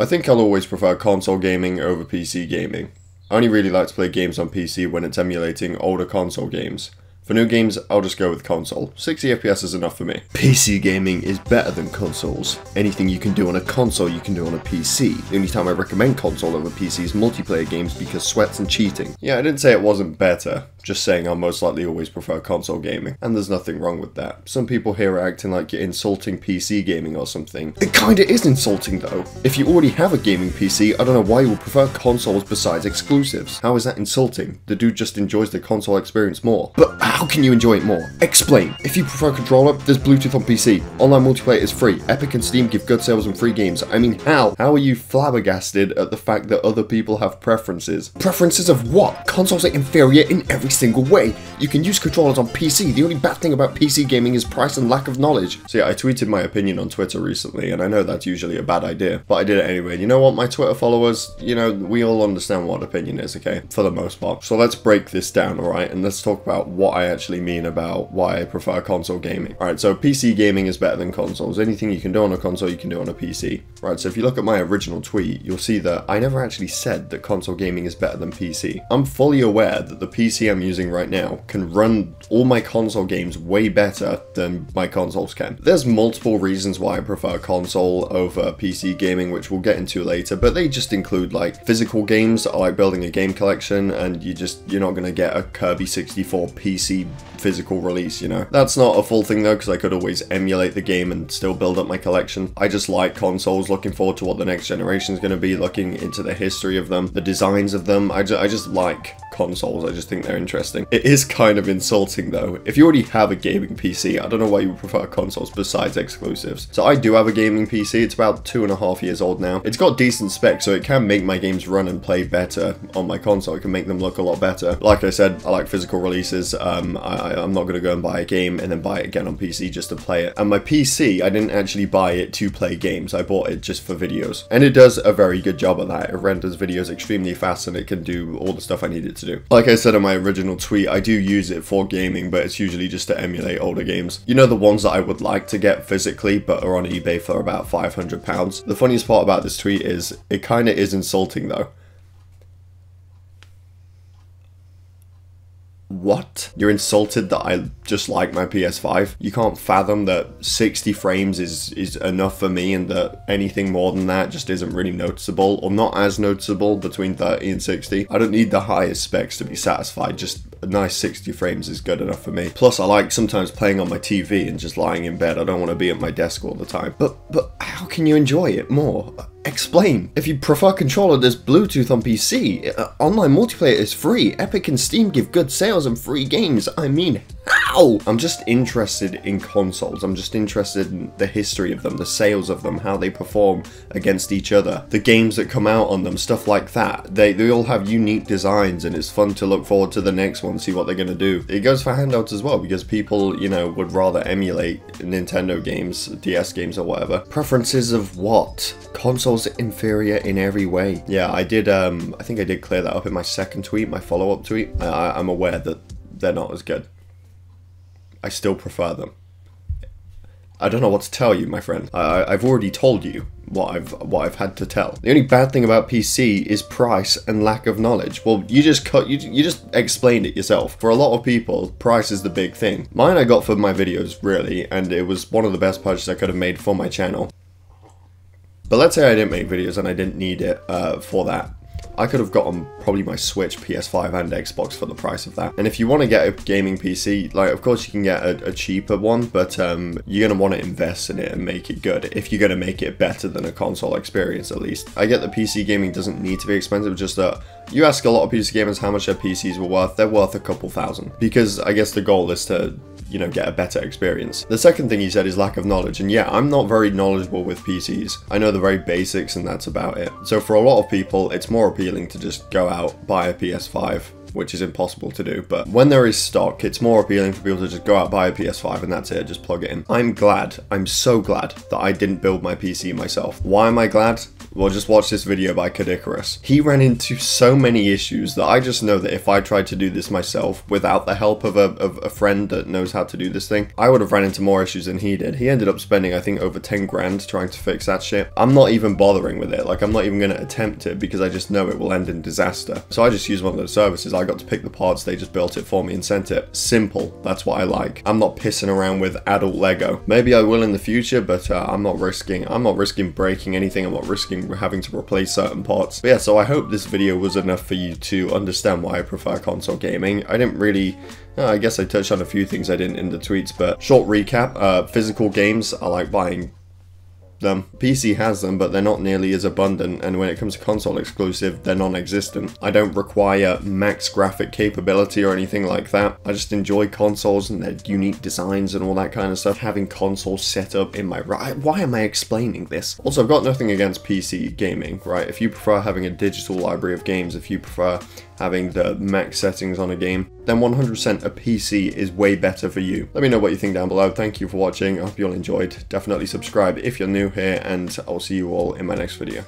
I think I'll always prefer console gaming over PC gaming. I only really like to play games on PC when it's emulating older console games. For new games, I'll just go with console. 60 FPS is enough for me. PC gaming is better than consoles. Anything you can do on a console, you can do on a PC. The only time I recommend console over PC is multiplayer games because sweats and cheating. Yeah, I didn't say it wasn't better. Just saying I'll most likely always prefer console gaming. And there's nothing wrong with that. Some people here are acting like you're insulting PC gaming or something. It kinda is insulting though. If you already have a gaming PC, I don't know why you would prefer consoles besides exclusives. How is that insulting? The dude just enjoys the console experience more. But how can you enjoy it more? Explain. If you prefer a controller, there's Bluetooth on PC. Online multiplayer is free. Epic and Steam give good sales and free games. I mean, how? How are you flabbergasted at the fact that other people have preferences? Preferences of what? Consoles are inferior in every single way. You can use controllers on PC. The only bad thing about PC gaming is price and lack of knowledge. So yeah, I tweeted my opinion on Twitter recently, and I know that's usually a bad idea, but I did it anyway. And you know what, my Twitter followers, you know, we all understand what opinion is, okay? For the most part. So let's break this down, alright? And let's talk about what I actually mean about why I prefer console gaming. Alright, so PC gaming is better than consoles. Anything you can do on a console, you can do on a PC. Right, so if you look at my original tweet, you'll see that I never actually said that console gaming is better than PC. I'm fully aware that the PC I'm using right now can run all my console games way better than my consoles can. There's multiple reasons why I prefer console over PC gaming, which we'll get into later, but they just include like physical games. I like building a game collection, and you're not gonna get a Kirby 64 PC physical release, you know. That's not a full thing though, because I could always emulate the game and still build up my collection. I just like consoles, looking forward to what the next generation is gonna be, looking into the history of them, the designs of them. I just like consoles. I just think they're interesting. It is kind of insulting though. If you already have a gaming PC, I don't know why you prefer consoles besides exclusives. So I do have a gaming PC. It's about 2.5 years old now. It's got decent specs, so it can make my games run and play better on my console. It can make them look a lot better. Like I said, I like physical releases. I'm not gonna go and buy a game and then buy it again on PC just to play it. And my PC, I didn't actually buy it to play games. I bought it just for videos. And it does a very good job of that. It renders videos extremely fast, and it can do all the stuff I needed to do. Like I said in my original tweet, I do use it for gaming, but it's usually just to emulate older games. You know, the ones that I would like to get physically, but are on eBay for about £500. The funniest part about this tweet is, it kinda is insulting though. What? You're insulted that I just like my PS5? You can't fathom that 60 frames is enough for me, and that anything more than that just isn't really noticeable, or not as noticeable, between 30 and 60. I don't need the highest specs to be satisfied, just a nice 60 frames is good enough for me. Plus I like sometimes playing on my TV and just lying in bed. I don't want to be at my desk all the time. But how can you enjoy it more? Explain. If you prefer controller, there's Bluetooth on PC. Online multiplayer is free. Epic and Steam give good sales and free games. I mean, how? I'm just interested in consoles. I'm just interested in the history of them, the sales of them, how they perform against each other, the games that come out on them, stuff like that. They all have unique designs, and it's fun to look forward to the next one, see what they're gonna do. It goes for handouts as well, because people, you know, would rather emulate Nintendo games, DS games or whatever. Preferences of what? Consoles inferior in every way. Yeah, I did I think I did clear that up in my second tweet, my follow-up tweet. I'm aware that they're not as good. I still prefer them. I don't know what to tell you, my friend. I've already told you what I've had to tell. The only bad thing about PC is price and lack of knowledge. Well, you just explained it yourself. For a lot of people, price is the big thing. Mine I got for my videos, really, and it was one of the best purchases I could have made for my channel. But let's say I didn't make videos and I didn't need it for that. I could have gotten probably my Switch, PS5 and Xbox for the price of that. And if you want to get a gaming PC, like of course you can get a cheaper one, but you're going to want to invest in it and make it good if you're going to make it better than a console experience at least. I get that PC gaming doesn't need to be expensive, just that you ask a lot of PC gamers how much their PCs were worth, they're worth a couple thousand. Because I guess the goal is to, you know, get a better experience. The second thing he said is lack of knowledge, and yeah, I'm not very knowledgeable with PCs. I know the very basics and that's about it. So for a lot of people, it's more appealing to just go out, buy a PS5, which is impossible to do, but when there is stock, it's more appealing for people to just go out, buy a PS5 and that's it, just plug it in. I'm so glad that I didn't build my PC myself. Why am I glad? well, just watch this video by Kadikaros. He ran into so many issues that I just know that if I tried to do this myself without the help of a friend that knows how to do this thing, I would have ran into more issues than he did. He ended up spending, I think, over 10 grand trying to fix that shit. I'm not even bothering with it. Like, I'm not even going to attempt it because I just know it will end in disaster. So I just use one of those services. I got to pick the parts. They just built it for me and sent it. Simple. That's what I like. I'm not pissing around with adult Lego. Maybe I will in the future, but I'm not risking breaking anything. I'm not risking having to replace certain parts. But yeah, so I hope this video was enough for you to understand why I prefer console gaming. I didn't really... I guess I touched on a few things I didn't in the tweets, but short recap, physical games, I like buying them. PC has them, but they're not nearly as abundant, and when it comes to console exclusive, they're non-existent. I don't require max graphic capability or anything like that. I just enjoy consoles and their unique designs and all that kind of stuff. Having consoles set up in my right. Why am I explaining this? Also, I've got nothing against PC gaming, right? If you prefer having a digital library of games, if you prefer having the max settings on a game, then 100% a PC is way better for you. Let me know what you think down below. Thank you for watching. I hope you all enjoyed. Definitely subscribe if you're new here, and I'll see you all in my next video.